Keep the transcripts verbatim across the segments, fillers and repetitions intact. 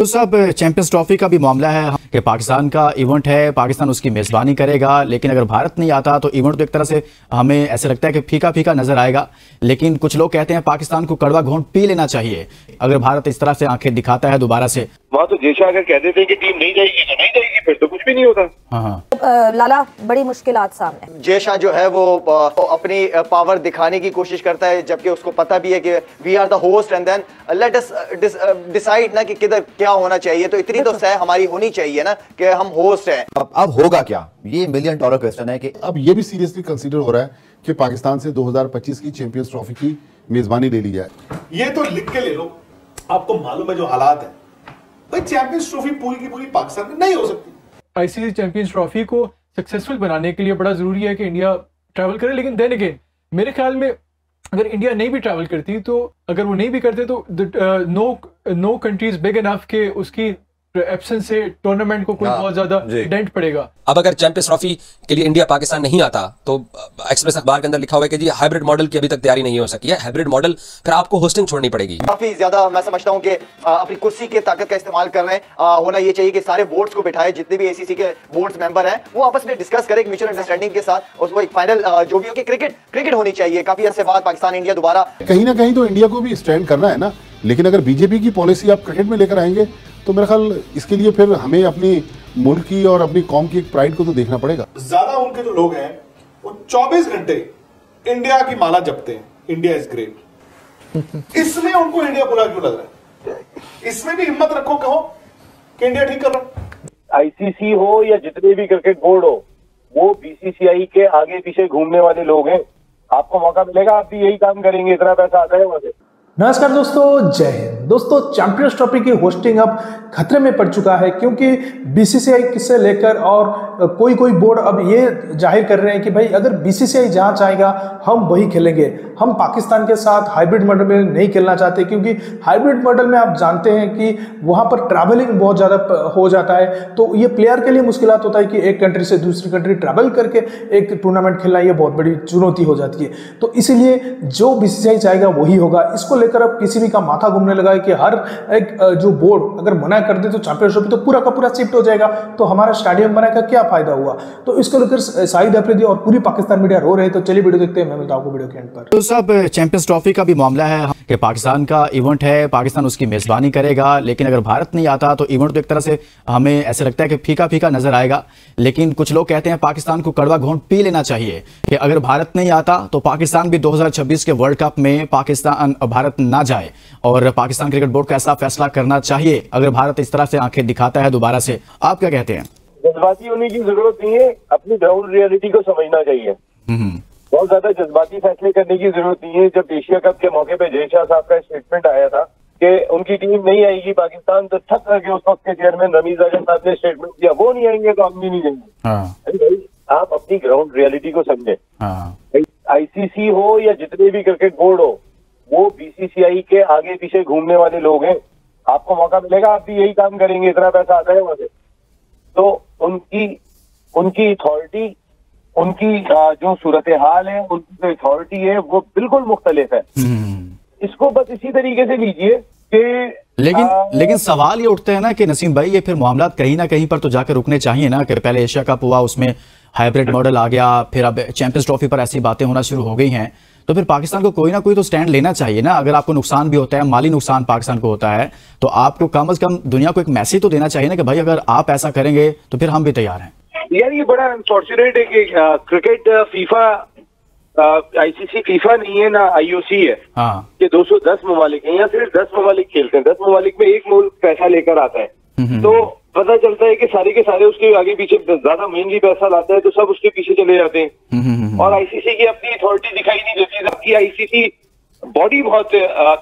तो साहब, champions trophy का भी मामला है कि पाकिस्तान का इवेंट है, पाकिस्तान उसकी मेज़बानी करेगा, लेकिन अगर भारत नहीं आता तो इवेंट तो एक तरह से हमें ऐसे लगता है कि फीका फीका नज़र आएगा। लेकिन कुछ लोग कहते हैं पाकिस्तान को कड़वा घोंट पी लेना चाहिए अगर भारत इस तरह से आंखें दिखाता है दोबारा से। वहाँ तो जयशाह अगर कह देते हैं कि टीम नहीं जाएगी तो नहीं जाएगी, फिर तो कुछ भी नहीं होता। हाँ। लाला, बड़ी मुश्किलात सामने। जयशाह जो है वो, वो अपनी पावर दिखाने की कोशिश करता है, जबकि उसको पता भी है कि we are the host and then let us decide ना कि किधर क्या होना चाहिए। तो इतनी तो सह हमारी होनी चाहिए ना कि हम होस्ट हैं। अब अब होगा क्या, ये मिलियन डॉलर क्वेश्चन है कि अब ये भी सीरियसली कंसीडर हो रहा है कि पाकिस्तान से दो हज़ार पच्चीस की चैंपियंस ट्रॉफी की मेजबानी ले ली जाए। ये तो लिख के ले लो, आपको मालूम है जो हालात है, भाई चैंपियंस ट्रॉफी पूरी की पूरी पाकिस्तान में नहीं हो सकती। आईसीसी चैंपियंस ट्रॉफी को सक्सेसफुल बनाने के लिए बड़ा जरूरी है कि इंडिया ट्रैवल करे, लेकिन देन अगेन मेरे ख्याल में अगर इंडिया नहीं भी ट्रैवल करती, तो अगर वो नहीं भी करते तो no no countries big enough के उसकी एब्सेंस से टूर्नामेंट को कोई बहुत ज्यादा डेंट पड़ेगा। अब अगर चैंपियंस ट्रॉफी के लिए इंडिया पाकिस्तान नहीं आता तो एक्सप्रेस अखबार के अंदर लिखा हुआ है कि जी हाइब्रिड मॉडल की अभी तक तैयारी नहीं हो सकी है। हाइब्रिड मॉडल फिर आपको होस्टिंग छोड़नी पड़ेगी। काफी ज्यादा मैं समझता हूँ कि अपनी कुर्सी के ताकत का इस्तेमाल कर रहे हैं। होना ये चाहिए कि सारे बोर्ड्स को बिठाए, जितने भी एसीसी के बोर्ड्स मेंबर हैं वो आपस में डिस्कस करें म्यूचुअल अंडरस्टैंडिंग के साथ, और वो एक फाइनल जो भी हो कि क्रिकेट क्रिकेट होनी चाहिए। काफी अरसे बाद पाकिस्तान इंडिया दोबारा कहीं ना कहीं तो इंडिया को भी स्टैंड करना है ना, लेकिन अगर बीजेपी की पॉलिसी आप क्रिकेट में लेकर आएंगे तो मेरा ख्याल इसके लिए फिर हमें अपनी मुल्क की और अपनी कौम की एक प्राइड को तो देखना पड़ेगा। ज्यादा उनके जो लोग हैं वो चौबीस घंटे इंडिया की माला जपते हैं, इंडिया इज ग्रेट। इसमें उनको इंडिया बुरा क्यों लग रहा है? इसमें भी हिम्मत रखो, कहो कि इंडिया ठीक कर रहा है। आईसीसी हो या जितने भी क्रिकेट बोर्ड हो, वो बीसीसीआई के आगे पीछे घूमने वाले लोग हैं। आपको मौका मिलेगा आप भी यही काम करेंगे, इतना पैसा आता है वहां से। नमस्कार दोस्तों, जय हिंद। दोस्तों, चैंपियंस ट्रॉफी की होस्टिंग अब खतरे में पड़ चुका है, क्योंकि बीसीसीआई किसे लेकर और कोई कोई बोर्ड अब ये जाहिर कर रहे हैं कि भाई अगर बीसीसीआई जहाँ चाहेगा हम वही खेलेंगे। हम पाकिस्तान के साथ हाइब्रिड मॉडल में नहीं खेलना चाहते, क्योंकि हाइब्रिड मॉडल में आप जानते हैं कि वहाँ पर ट्रैवलिंग बहुत ज़्यादा हो जाता है, तो ये प्लेयर के लिए मुश्किल होता है कि एक कंट्री से दूसरी कंट्री ट्रैवल करके एक टूर्नामेंट खेलना, ये बहुत बड़ी चुनौती हो जाती है। तो इसीलिए जो बीसीसीआई चाहेगा वही होगा। इसको लेकर अब पीसीबी का माथा घूमने लगा है कि हर एक जो बोर्ड अगर मना कर दे तो चैंपियंस ट्रॉफी तो पूरा का पूरा शिफ्ट हो जाएगा, तो हमारा स्टेडियम बनाने का क्या फायदा हुआ। तो इसको लेकर शाहिद अफरीदी और पूरी पाकिस्तान मीडिया रो रहे हैं। तो चलिए वीडियो देखते हैं, मैं मिलता हूं वीडियो के एंड पर। तो सब चैंपियंस ट्रॉफी का भी मामला है कि पाकिस्तान का इवेंट है, पाकिस्तान उसकी मेजबानी करेगा, लेकिन अगर भारत नहीं आता तो इवेंट तो एक तरह से हमें ऐसे लगता है कि फीका फीका नजर आएगा। लेकिन कुछ लोग कहते हैं पाकिस्तान को कड़वा घोंट पी लेना चाहिए कि अगर भारत नहीं आता तो पाकिस्तान भी दो हजार छब्बीस के वर्ल्ड कप में पाकिस्तान भारत ना जाए, और पाकिस्तान क्रिकेट बोर्ड को ऐसा फैसला करना चाहिए अगर भारत इस तरह से आंखें दिखाता है दोबारा से। आप क्या कहते हैं? जज्बाती होने की जरूरत नहीं है, अपनी ग्राउंड रियलिटी को समझना चाहिए। बहुत ज्यादा जज्बाती फैसले करने की जरूरत नहीं है। जब एशिया कप के मौके पे जयशाह साहब का स्टेटमेंट आया था कि उनकी टीम नहीं आएगी पाकिस्तान, तो थक करके उस वक्त के चेयरमैन रमीज़ राजा साहब ने स्टेटमेंट दिया, वो नहीं आएंगे तो हम भी नहीं जाएंगे। अरे भाई, आप अपनी ग्राउंड रियलिटी को समझे। आईसीसी हो या जितने भी क्रिकेट बोर्ड हो, वो बीसीसीआई के आगे पीछे घूमने वाले लोग हैं। आपको मौका मिलेगा आप भी यही काम करेंगे, इतना पैसा आता है वहां से। तो उनकी उनकी अथॉरिटी, उनकी जो सूरत हाल है, उनकी जो अथॉरिटी है वो बिल्कुल मुख्तलिफ है। इसको बस इसी तरीके से लीजिए कि लेकिन आ, लेकिन सवाल ये उठते हैं ना कि नसीम भाई, ये फिर मामला कहीं ना कहीं पर तो जाकर रुकने चाहिए ना, कि पहले एशिया कप हुआ, उसमें हाइब्रिड मॉडल आ गया, फिर अब चैंपियंस ट्रॉफी पर ऐसी बातें होना शुरू हो गई हैं। तो फिर पाकिस्तान को कोई ना कोई तो स्टैंड लेना चाहिए ना। अगर आपको नुकसान भी होता है, माली नुकसान पाकिस्तान को होता है, तो आपको कम अज कम दुनिया को एक मैसेज तो देना चाहिए ना कि भाई अगर आप ऐसा करेंगे तो फिर हम भी तैयार हैं। यार, ये बड़ा अनफॉर्चुनेट है कि क्रिकेट फीफा, आईसीसी फीफा नहीं है ना आईओसी है। हाँ। ये दो सौ दस ममालिक है, या फिर दस ममालिक खेलते हैं, दस ममालिक में एक मुल्क पैसा लेकर आता है, तो पता चलता है कि सारे के सारे उसके आगे पीछे ज्यादा मेनली पैसा लाता है, तो सब उसके पीछे चले जाते हैं। और आईसीसी की अपनी अथॉरिटी दिखाई नहीं देती, जबकि आईसीसी बॉडी बहुत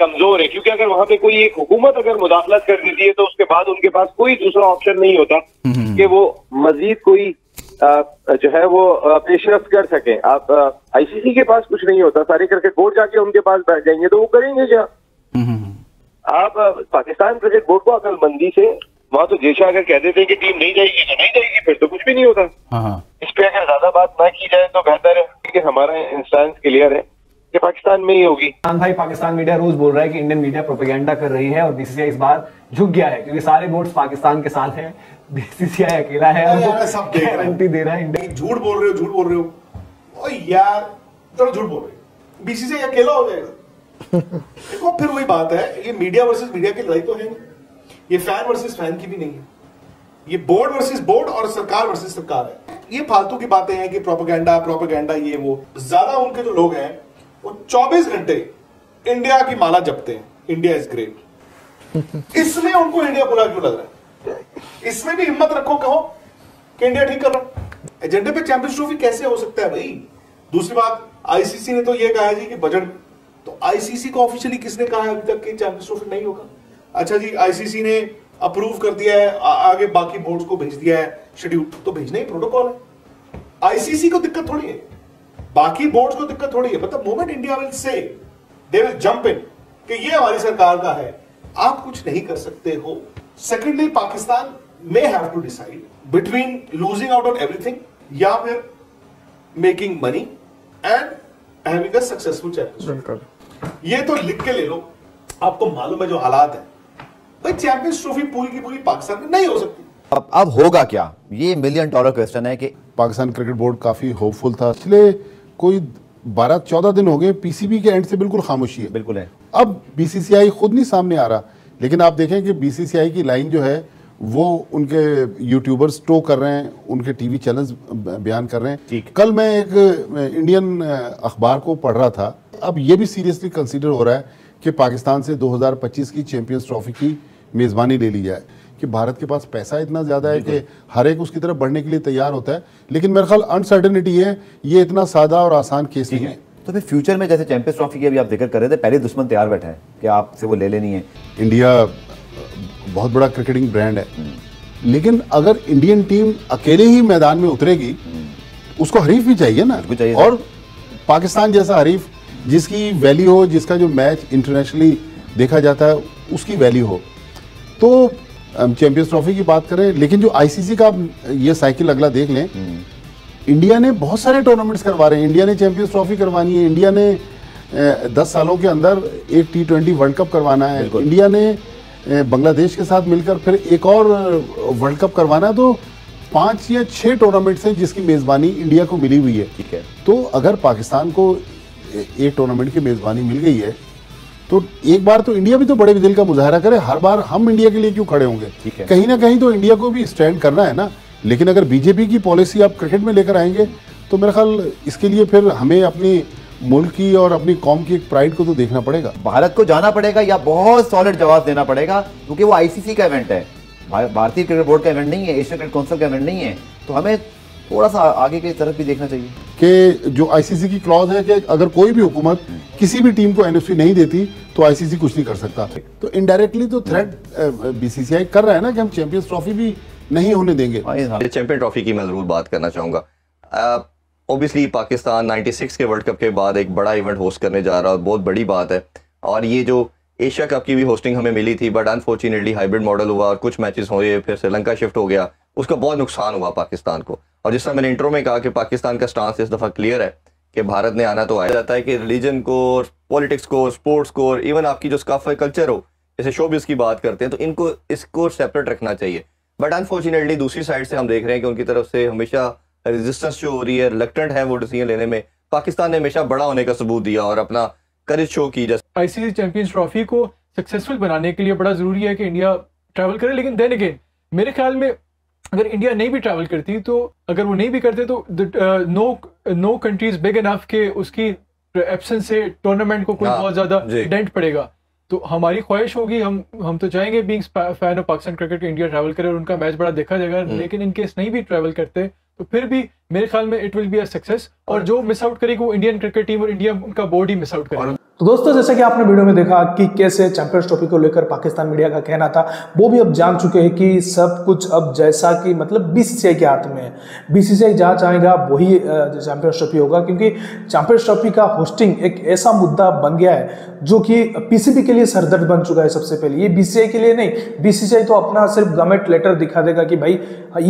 कमजोर है, क्योंकि अगर वहां पे कोई एक हुकूमत अगर मुदाखलत कर देती है तो उसके बाद उनके पास कोई दूसरा ऑप्शन नहीं होता कि वो मजीद कोई जो है वो पेशरफ कर सके। आप आईसीसी के पास कुछ नहीं होता, सारे क्रिकेट बोर्ड जाके उनके पास बैठ जाएंगे तो वो करेंगे क्या? आप पाकिस्तान क्रिकेट बोर्ड को अकलमंदी से, वहाँ तो जयशाह अगर कह देते हैं कि टीम नहीं जाएगी तो नहीं जाएगी, फिर तो कुछ भी नहीं होता। इस पे अगर ज्यादा बात ना की जाए तो बेहतर है कि हमारा इंस्टांस क्लियर है ये पाकिस्तान में ही होगी। भाई पाकिस्तान मीडिया रोज बोल रहा है कि इंडियन मीडिया प्रोपेगेंडा कर रही है और बीसीसीआई इस बार झुक गया है क्योंकि सारे बोर्ड्स पाकिस्तान के साथ हैं, बीसीसीआई अकेला है और सब गारंटी दे रहा है इंडिया। झूठ बोल रहे हो, झूठ बोल रहे हो, और यार चलो झूठ बोल रहे, बीसीसीआई अकेला हो जाएगा। देखो फिर वही बात है, ये मीडिया वर्सेस मीडिया की लड़ाई तो है नहीं, ये फैन वर्सेस फैन की भी नहीं है, ये बोर्ड वर्सेस बोर्ड और सरकार वर्सेस सरकार है। ये फालतू की बातें हैं कि प्रोपेगेंडा प्रोपेगेंडा ये वो, ज्यादा उनके जो लोग हैं वो चौबीस घंटे इंडिया की माला जपते हैं, इंडिया इज ग्रेट। इसमें उनको इंडिया बुरा क्यों लग रहा है? इसमें भी हिम्मत रखो, कहो कि इंडिया ठीक कर रहा। एजेंडे पे चैंपियंस ट्रॉफी कैसे हो सकता है भाई? दूसरी बात, आईसीसी ने तो ये कहा है जी कि बजट, तो आईसीसी को ऑफिशियली किसने कहा है अभी तक कि चैंपियंस ट्रॉफी नहीं होगा? अच्छा जी, आईसीसी ने अप्रूव कर दिया है, आ, आगे बाकी बोर्ड्स को भेज दिया है शेड्यूल, तो भेजना ही प्रोटोकॉल है। आईसीसी को दिक्कत थोड़ी है, बाकी बोर्ड्स को दिक्कत थोड़ी है। मतलब moment India will say they will jump in कि ये हमारी सरकार का है, आप कुछ नहीं कर सकते हो। Secondly, Pakistan may have to decide between losing out on everything या फिर making money and having a successful championship. ये तो लिख के ले लो, आपको मालूम है जो हालात है भाई, चैंपियंस ट्रॉफी पूरी की पूरी पाकिस्तान में नहीं हो सकती। अब अब होगा क्या, ये मिलियन डॉलर क्वेश्चन है कि पाकिस्तान क्रिकेट बोर्ड काफी होपफुल था, इसलिए कोई बारह चौदह दिन हो गए पीसीबी के एंड से बिल्कुल खामोशी है, बिल्कुल है। अब बीसीसीआई खुद नहीं सामने आ रहा, लेकिन आप देखें कि बीसीसीआई की लाइन जो है वो उनके यूट्यूबर्स टो कर रहे हैं, उनके टीवी चैनल्स बयान कर रहे हैं। कल मैं एक इंडियन अखबार को पढ़ रहा था, अब ये भी सीरियसली कंसिडर हो रहा है कि पाकिस्तान से दो हज़ार पच्चीस की चैंपियंस ट्रॉफी की मेज़बानी ले ली जाए, कि भारत के पास पैसा इतना ज़्यादा है कि हर एक उसकी तरफ बढ़ने के लिए तैयार होता है। लेकिन मेरे ख्याल अनसर्टेनिटी है, ये इतना सादा और आसान केस नहीं है। तो फिर फ्यूचर में जैसे चैंपियंस ट्रॉफी की अभी आप जिक्र कर रहे थे, पहले दुश्मन तैयार बैठा है कि आपसे वो ले लेनी है। इंडिया बहुत बड़ा क्रिकेटिंग ब्रांड है, लेकिन अगर इंडियन टीम अकेले ही मैदान में उतरेगी, उसको हरीफ भी चाहिए ना, और पाकिस्तान जैसा हरीफ जिसकी वैल्यू हो, जिसका जो मैच इंटरनेशनली देखा जाता है उसकी वैल्यू हो। तो चैंपियंस ट्रॉफी की बात करें, लेकिन जो आईसीसी का ये साइकिल अगला देख लें, इंडिया ने बहुत सारे टूर्नामेंट्स करवा रहे हैं, इंडिया ने चैंपियंस ट्रॉफी करवानी है, इंडिया ने दस सालों के अंदर एक टी ट्वेंटी वर्ल्ड कप करवाना है, इंडिया ने बांग्लादेश के साथ मिलकर फिर एक और वर्ल्ड कप करवाना है। तो पाँच या छः टूर्नामेंट्स हैं जिसकी मेज़बानी इंडिया को मिली हुई है, ठीक है। तो अगर पाकिस्तान को एक टूर्नामेंट की मेजबानी मिल गई है, तो एक बार तो इंडिया भी तो बड़े दिल का मुजाहरा करे, हर बार हम इंडिया के लिए क्यों खड़े होंगे? कहीं ना कहीं तो इंडिया को भी स्टैंड करना है ना। लेकिन अगर बीजेपी की पॉलिसी आप क्रिकेट में लेकर आएंगे, तो मेरा ख्याल इसके लिए फिर हमें अपनी मुल्क की और अपनी कौम की एक प्राइड को तो देखना पड़ेगा, भारत को जाना पड़ेगा या बहुत सॉलिड जवाब देना पड़ेगा, क्योंकि वो आईसीसी का इवेंट है, भारतीय क्रिकेट बोर्ड का इवेंट नहीं है, एशिया क्रिकेट काउंसिल का इवेंट नहीं है। तो हमें थोड़ा सा आगे की तरफ भी देखना चाहिए कि जो आईसीसी की क्लॉज है कि अगर कोई भी हुकूमत किसी भी टीम को एनओसी नहीं देती तो आईसीसी कुछ नहीं कर सकता। तो इनडायरेक्टली तो थ्रेट बीसीसीआई कर रहा है ना कि हम चैंपियंस ट्रॉफी भी नहीं होने देंगे। चैंपियन ट्रॉफी की मैं जरूर बात करना चाहूँगा। ओबियसली पाकिस्तान नाइन्टी सिक्स के वर्ल्ड कप के बाद एक बड़ा इवेंट होस्ट करने जा रहा है, बहुत बड़ी बात है, और ये जो एशिया कप की भी होस्टिंग हमें मिली थी, बट अनफॉर्चुनेटली हाइब्रिड मॉडल हुआ और कुछ मैचेस हुए, फिर श्रीलंका शिफ्ट हो गया, उसका बहुत नुकसान हुआ पाकिस्तान को। और जिस तरह मैंने इंट्रो में कहा कि पाकिस्तान का स्टांस इस दफ़ा क्लियर है कि भारत ने आना तो आया जाता है, कि रिलीजन को, पॉलिटिक्स को, स्पोर्ट्स को, और इवन आपकी जो स्काफ कल्चर हो, जैसे शोबिस की बात करते हैं, तो इनको इसको सेपरेट रखना चाहिए। बट अनफॉर्चुनेटली दूसरी साइड से हम देख रहे हैं कि उनकी तरफ से हमेशा रेजिस्टेंस शो हो रही है, रिलेक्टेंट है वो डिसीजन लेने में। पाकिस्तान ने हमेशा बड़ा होने का सबूत दिया और अपना करेज शो की। जैसे आईसीसी चैंपियंस ट्रॉफी को सक्सेसफुल बनाने के लिए बड़ा ज़रूरी है कि इंडिया ट्रैवल करे, लेकिन देन अगेन मेरे ख्याल में अगर इंडिया नहीं भी ट्रैवल करती, तो अगर वो नहीं भी करते तो no no countries big enough के उसकी एब्सेंस से टूर्नामेंट को कोई बहुत ज़्यादा डेंट पड़ेगा। तो हमारी ख्वाहिश होगी, हम हम तो चाहेंगे being fan of Pakistan cricket India travel करे और उनका मैच बड़ा देखा जाएगा, लेकिन इनकेस नहीं भी ट्रैवल करते तो फिर भी मेरे ख्याल में it will be a success, और जो मिस आउट करेगी वो इंडियन क्रिकेट टीम और इंडिया उनका बोर्ड ही मिस आउट करेगा। तो दोस्तों, जैसे कि आपने वीडियो में देखा कि कैसे चैंपियंस ट्रॉफी को लेकर पाकिस्तान मीडिया का कहना था, वो भी अब जान चुके हैं कि सब कुछ अब जैसा कि मतलब बीसीसीआई के हाथ में है, बीसीसीआई जहाँ चाहेगा वही चैंपियंस ट्रॉफी होगा, क्योंकि चैंपियंस ट्रॉफी का होस्टिंग एक ऐसा मुद्दा बन गया है जो कि पीसीबी के लिए सरदर्द बन चुका है। सबसे पहले ये बीसीसीआई के लिए नहीं, बीसीसीआई तो अपना सिर्फ गवर्नमेंट लेटर दिखा देगा कि भाई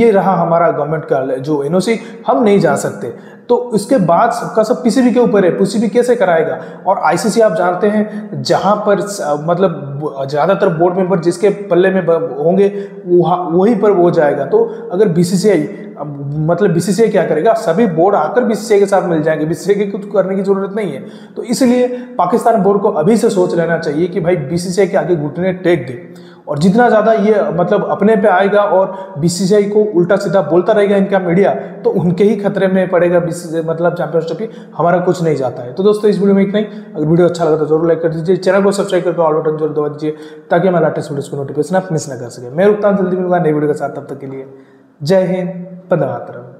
ये रहा हमारा गवर्नमेंट का जो एनओसी, हम नहीं जा सकते। तो इसके बाद सबका सब पीसीबी के ऊपर है, पीसीबी कैसे कराएगा। और आईसीसी आप जानते हैं जहां पर मतलब ज़्यादातर बोर्ड मेंबर जिसके पल्ले में होंगे वहाँ वहीं पर वो जाएगा। तो अगर बीसीसीआई मतलब बीसीसीआई क्या करेगा, सभी बोर्ड आकर बीसीसीआई के साथ मिल जाएंगे, बीसीसीआई के कुछ करने की जरूरत नहीं है। तो इसलिए पाकिस्तान बोर्ड को अभी से सोच लेना चाहिए कि भाई बीसीसीआई के आगे घुटने टेक दे, और जितना ज़्यादा ये मतलब अपने पे आएगा और बीसीसीआई को उल्टा सीधा बोलता रहेगा इनका मीडिया, तो उनके ही खतरे में पड़ेगा बीसीसीआई मतलब चैंपियंस ट्रॉफी, हमारा कुछ नहीं जाता है। तो दोस्तों इस वीडियो में इतना ही। अगर वीडियो अच्छा लगा तो जरूर लाइक कर दीजिए, चैनल को सब्सक्राइब करके ऑल बटन जरूर दबा दीजिए ताकि हमारे लेटेस्ट वीडियोज़ को नोटिफिकेशन आप मिस ना कर सके। मैं रुकता हूं, जल्दी मिलूंगा नई वीडियो के साथ, तब तक के लिए जय हिंद, वंदे मातरम।